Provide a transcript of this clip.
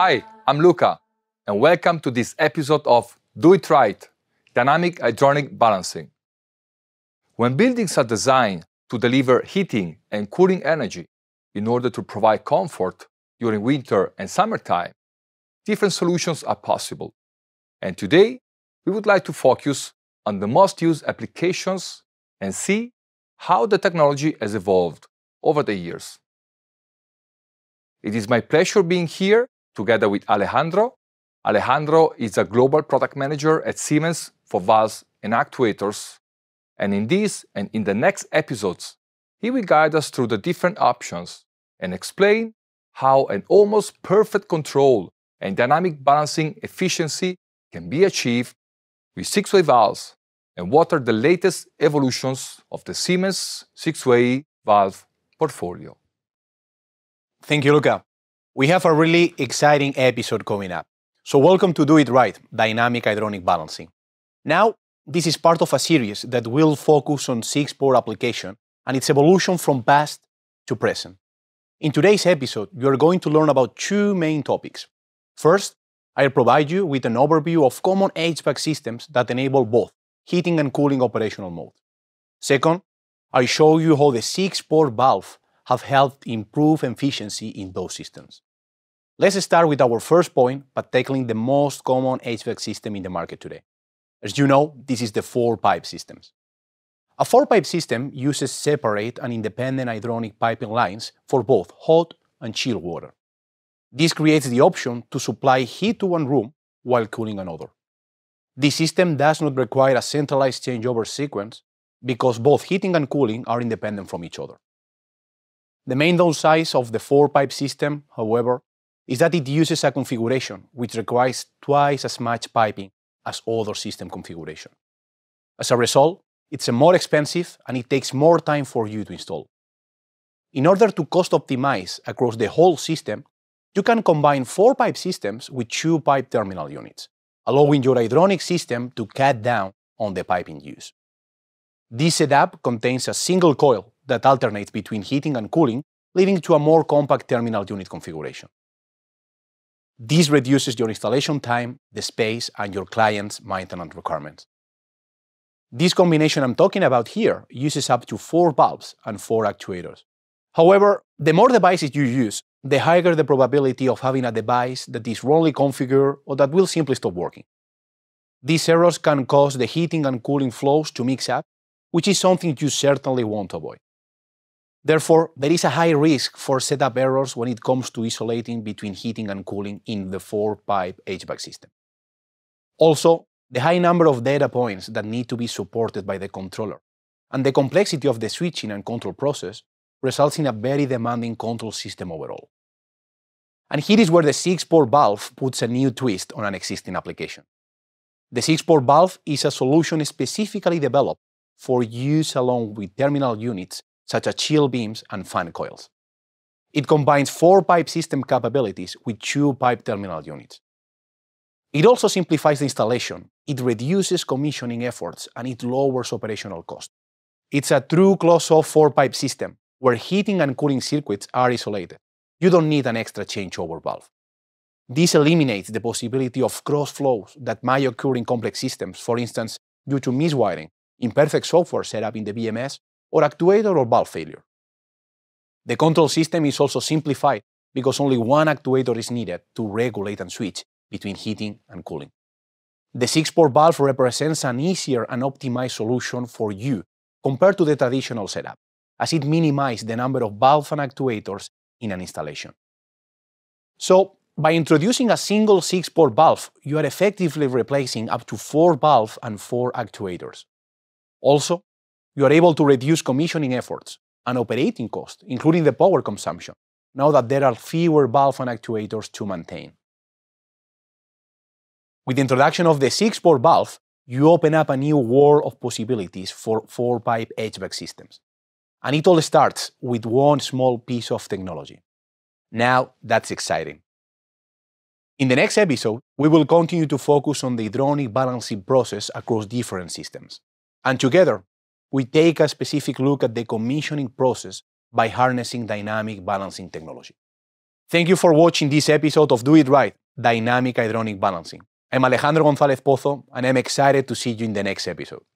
Hi, I'm Luca, and welcome to this episode of Do It Right, Dynamic Hydronic Balancing. When buildings are designed to deliver heating and cooling energy in order to provide comfort during winter and summertime, different solutions are possible. And today, we would like to focus on the most used applications and see how the technology has evolved over the years. It is my pleasure being here together with Alejandro. Alejandro is a global product manager at Siemens for valves and actuators. And in this and in the next episodes, he will guide us through the different options and explain how an almost perfect control and dynamic balancing efficiency can be achieved with six-way valves and what are the latest evolutions of the Siemens six-way valve portfolio. Thank you, Luca. We have a really exciting episode coming up. So welcome to Do It Right, Dynamic Hydronic Balancing. Now, this is part of a series that will focus on six port application and its evolution from past to present. In today's episode, you are going to learn about two main topics. First, I'll provide you with an overview of common HVAC systems that enable both heating and cooling operational mode. Second, I'll show you how the six-port valve have helped improve efficiency in those systems. Let's start with our first point by tackling the most common HVAC system in the market today. As you know, this is the four-pipe systems. A four-pipe system uses separate and independent hydronic piping lines for both hot and chilled water. This creates the option to supply heat to one room while cooling another. This system does not require a centralized changeover sequence because both heating and cooling are independent from each other. The main downside of the four-pipe system, however, is that it uses a configuration which requires twice as much piping as other system configuration. As a result, it's more expensive and it takes more time for you to install. In order to cost optimize across the whole system, you can combine four-pipe systems with two-pipe terminal units, allowing your hydronic system to cut down on the piping use. This setup contains a single coil that alternates between heating and cooling, leading to a more compact terminal unit configuration. This reduces your installation time, the space, and your client's maintenance requirements. This combination I'm talking about here uses up to 4 valves and 4 actuators. However, the more devices you use, the higher the probability of having a device that is wrongly configured or that will simply stop working. These errors can cause the heating and cooling flows to mix up, which is something you certainly want to avoid. Therefore, there is a high risk for setup errors when it comes to isolating between heating and cooling in the four-pipe HVAC system. Also, the high number of data points that need to be supported by the controller and the complexity of the switching and control process results in a very demanding control system overall. And here is where the six-port valve puts a new twist on an existing application. The six-port valve is a solution specifically developed for use along with terminal units such as chill beams and fan coils. It combines four-pipe system capabilities with two-pipe terminal units. It also simplifies the installation, it reduces commissioning efforts, and it lowers operational costs. It's a true closed-off four-pipe system where heating and cooling circuits are isolated. You don't need an extra changeover valve. This eliminates the possibility of cross-flows that might occur in complex systems, for instance, due to miswiring, imperfect software setup in the BMS, or actuator or valve failure. The control system is also simplified because only one actuator is needed to regulate and switch between heating and cooling. The six-port valve represents an easier and optimized solution for you compared to the traditional setup, as it minimizes the number of valves and actuators in an installation. So, by introducing a single six-port valve, you are effectively replacing up to 4 valves and 4 actuators. Also, you are able to reduce commissioning efforts and operating costs, including the power consumption, now that there are fewer valves and actuators to maintain. With the introduction of the six-port valve, you open up a new world of possibilities for four-pipe HVAC systems. And it all starts with one small piece of technology. Now, that's exciting. In the next episode, we will continue to focus on the hydronic balancing process across different systems. And together, we take a specific look at the commissioning process by harnessing dynamic balancing technology. Thank you for watching this episode of Do It Right, Dynamic Hydronic Balancing. I'm Alejandro Gonzalez Pozo, and I'm excited to see you in the next episode.